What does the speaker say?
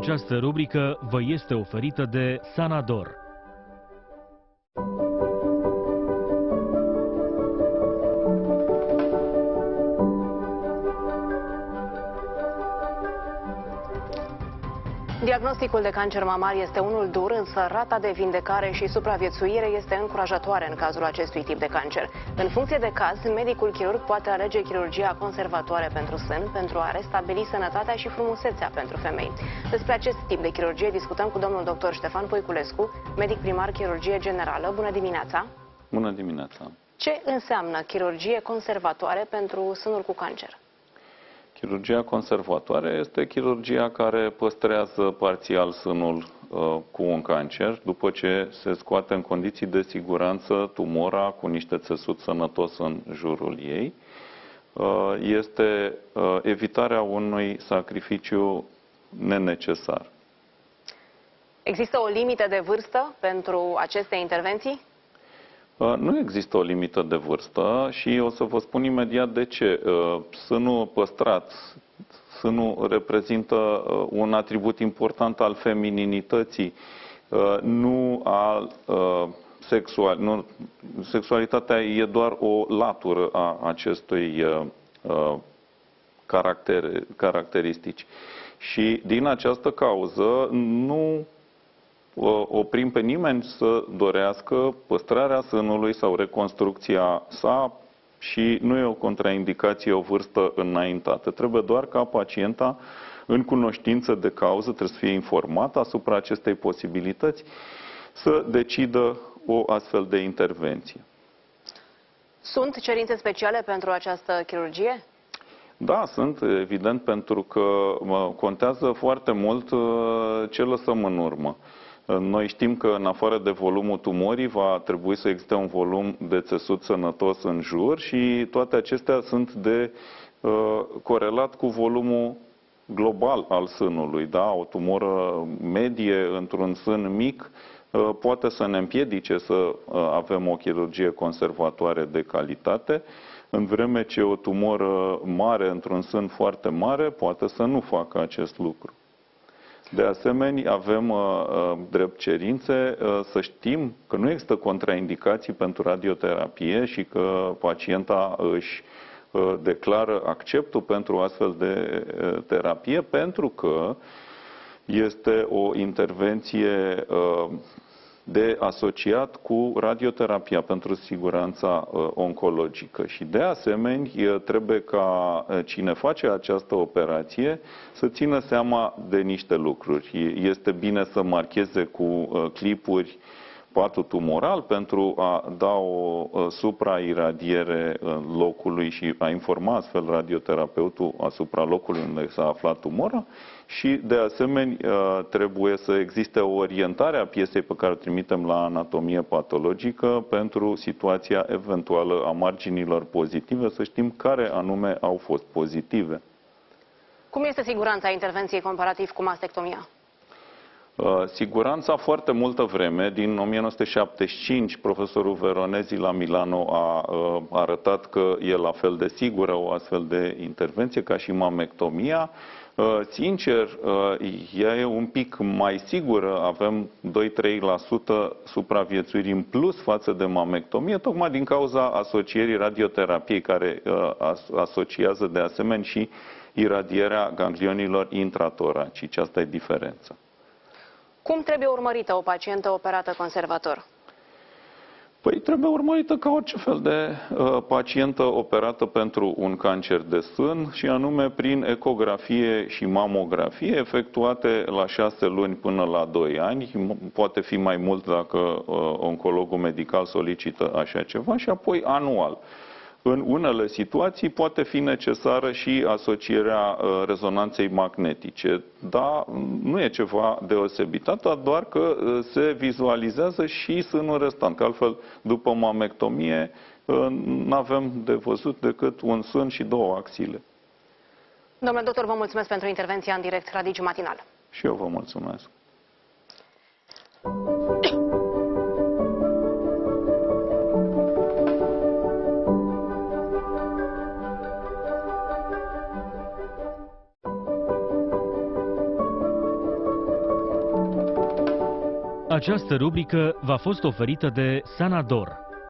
Această rubrică vă este oferită de Sanador. Diagnosticul de cancer mamar este unul dur, însă rata de vindecare și supraviețuire este încurajatoare în cazul acestui tip de cancer. În funcție de caz, medicul chirurg poate alege chirurgia conservatoare pentru sân, pentru a restabili sănătatea și frumusețea pentru femei. Despre acest tip de chirurgie discutăm cu domnul dr. Ștefan Voiculescu, medic primar chirurgie generală. Bună dimineața! Bună dimineața! Ce înseamnă chirurgie conservatoare pentru sânuri cu cancer? Chirurgia conservatoare este chirurgia care păstrează parțial sânul cu un cancer după ce se scoate în condiții de siguranță tumora cu niște țesut sănătos în jurul ei. Este evitarea unui sacrificiu nenecesar. Există o limită de vârstă pentru aceste intervenții? Nu există o limită de vârstă și o să vă spun imediat de ce. Sânul păstrat, sânul reprezintă un atribut important al femininității, nu al sexualității. Sexualitatea e doar o latură a acestui caracteristici. Și din această cauză nu oprim pe nimeni să dorească păstrarea sânului sau reconstrucția sa și nu e o contraindicație o vârstă înaintată. Trebuie doar ca pacienta, în cunoștință de cauză, trebuie să fie informată asupra acestei posibilități, să decidă o astfel de intervenție. Sunt cerințe speciale pentru această chirurgie? Da, sunt, evident, pentru că contează foarte mult ce lăsăm în urmă. Noi știm că, în afară de volumul tumorii, va trebui să existe un volum de țesut sănătos în jur și toate acestea sunt de corelat cu volumul global al sânului. Da? O tumoră medie într-un sân mic poate să ne împiedice să avem o chirurgie conservatoare de calitate, în vreme ce o tumoră mare într-un sân foarte mare poate să nu facă acest lucru. De asemenea, avem drept cerințe să știm că nu există contraindicații pentru radioterapie și că pacienta își declară acceptul pentru astfel de terapie, pentru că este o intervenție de asociat cu radioterapia pentru siguranța oncologică. Și de asemenea, trebuie ca cine face această operație să țină seama de niște lucruri. Este bine să marcheze cu clipuri patul tumoral pentru a da o suprairadiere locului și a informa astfel radioterapeutul asupra locului unde s-a aflat tumora și, de asemenea, trebuie să existe o orientare a piesei pe care o trimitem la anatomie patologică pentru situația eventuală a marginilor pozitive, să știm care anume au fost pozitive. Cum este siguranța intervenției comparativ cu mastectomia? Siguranța, foarte multă vreme, din 1975, profesorul Veronesi la Milano a arătat că e la fel de sigură o astfel de intervenție ca și mamectomia. Sincer, ea e un pic mai sigură, avem 2-3% supraviețuiri în plus față de mamectomie, tocmai din cauza asocierii radioterapiei, care asociază de asemenea și iradierea ganglionilor intratoracici. Asta e diferența. Cum trebuie urmărită o pacientă operată conservator? Păi trebuie urmărită ca orice fel de pacientă operată pentru un cancer de sân, și anume prin ecografie și mamografie efectuate la 6 luni până la 2 ani. Poate fi mai mult dacă oncologul medical solicită așa ceva, și apoi anual. În unele situații poate fi necesară și asocierea rezonanței magnetice, dar nu e ceva deosebit, atât doar că se vizualizează și sânul restant, că altfel după mamectomie nu avem de văzut decât un sân și două axile. Domnule doctor, vă mulțumesc pentru intervenția în direct la Digi Matinal. Și eu vă mulțumesc. Această rubrică v-a fost oferită de Sanador.